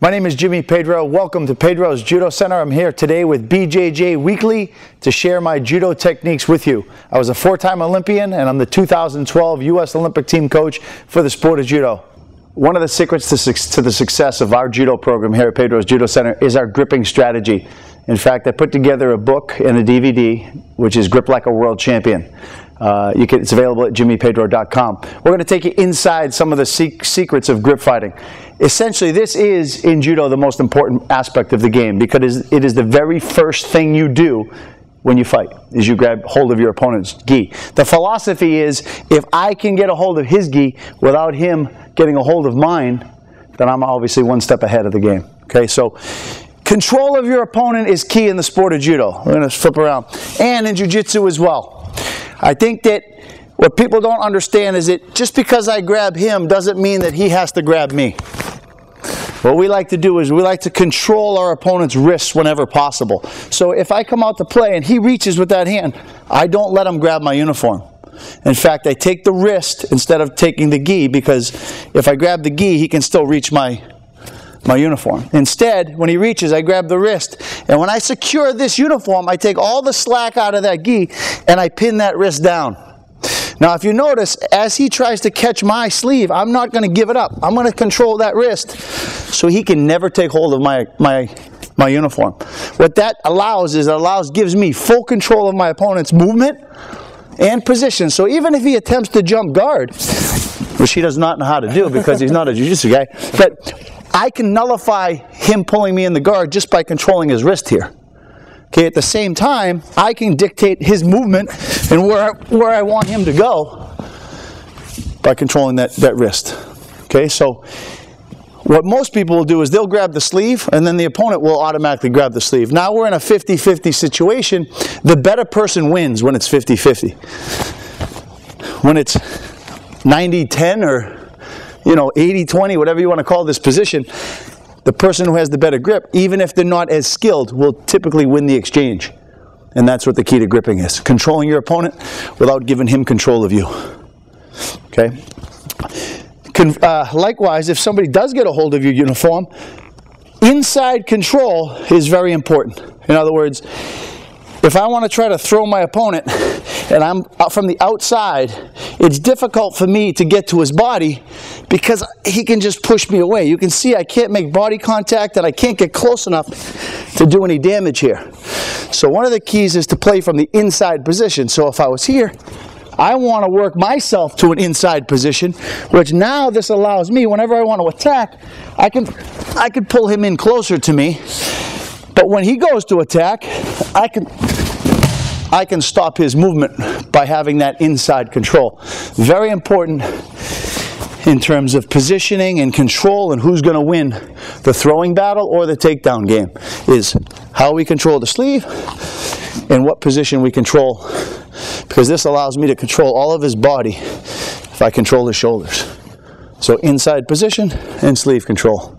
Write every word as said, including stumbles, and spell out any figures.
My name is Jimmy Pedro. Welcome to Pedro's Judo Center. I'm here today with B J J Weekly to share my judo techniques with you. I was a four-time Olympian and I'm the two thousand twelve U S Olympic team coach for the sport of judo. One of the secrets to the success of our judo program here at Pedro's Judo Center is our gripping strategy. In fact, I put together a book and a D V D, which is Grip Like a World Champion. Uh, you can, it's available at Jimmy Pedro dot com. We're going to take you inside some of the sec secrets of grip fighting. Essentially, this is, in judo, the most important aspect of the game because it is the very first thing you do when you fight, is you grab hold of your opponent's gi. The philosophy is, if I can get a hold of his gi without him getting a hold of mine, then I'm obviously one step ahead of the game. Okay, so control of your opponent is key in the sport of judo. We're going to flip around. And in jiu-jitsu as well. I think that what people don't understand is that just because I grab him doesn't mean that he has to grab me. What we like to do is we like to control our opponent's wrists whenever possible. So if I come out to play and he reaches with that hand, I don't let him grab my uniform. In fact, I take the wrist instead of taking the gi because if I grab the gi, he can still reach my my uniform. Instead, when he reaches, I grab the wrist. And when I secure this uniform, I take all the slack out of that gi and I pin that wrist down. Now, if you notice, as he tries to catch my sleeve, I'm not going to give it up. I'm going to control that wrist so he can never take hold of my, my, my uniform. What that allows is it allows, gives me full control of my opponent's movement and position. So even if he attempts to jump guard, which he does not know how to do because he's not a jiu-jitsu guy, but I can nullify him pulling me in the guard just by controlling his wrist here. Okay, at the same time, I can dictate his movement and where I, where I want him to go by controlling that, that wrist. Okay, so what most people will do is they'll grab the sleeve and then the opponent will automatically grab the sleeve. Now we're in a fifty fifty situation. The better person wins when it's fifty fifty. When it's ninety ten or you know, eighty twenty, whatever you want to call this position, the person who has the better grip, even if they're not as skilled, will typically win the exchange. And that's what the key to gripping is. Controlling your opponent without giving him control of you. Okay? Con uh, likewise, if somebody does get a hold of your uniform, inside control is very important. In other words, if I want to try to throw my opponent and I'm from the outside, it's difficult for me to get to his body because he can just push me away. You can see I can't make body contact and I can't get close enough to do any damage here. So one of the keys is to play from the inside position. So if I was here, I want to work myself to an inside position, which now this allows me, whenever I want to attack, I can, I can pull him in closer to me. But when he goes to attack, I can... I can stop his movement by having that inside control. Very important in terms of positioning and control and who's going to win the throwing battle or the takedown game is how we control the sleeve and what position we control, because this allows me to control all of his body if I control his shoulders. So inside position and sleeve control.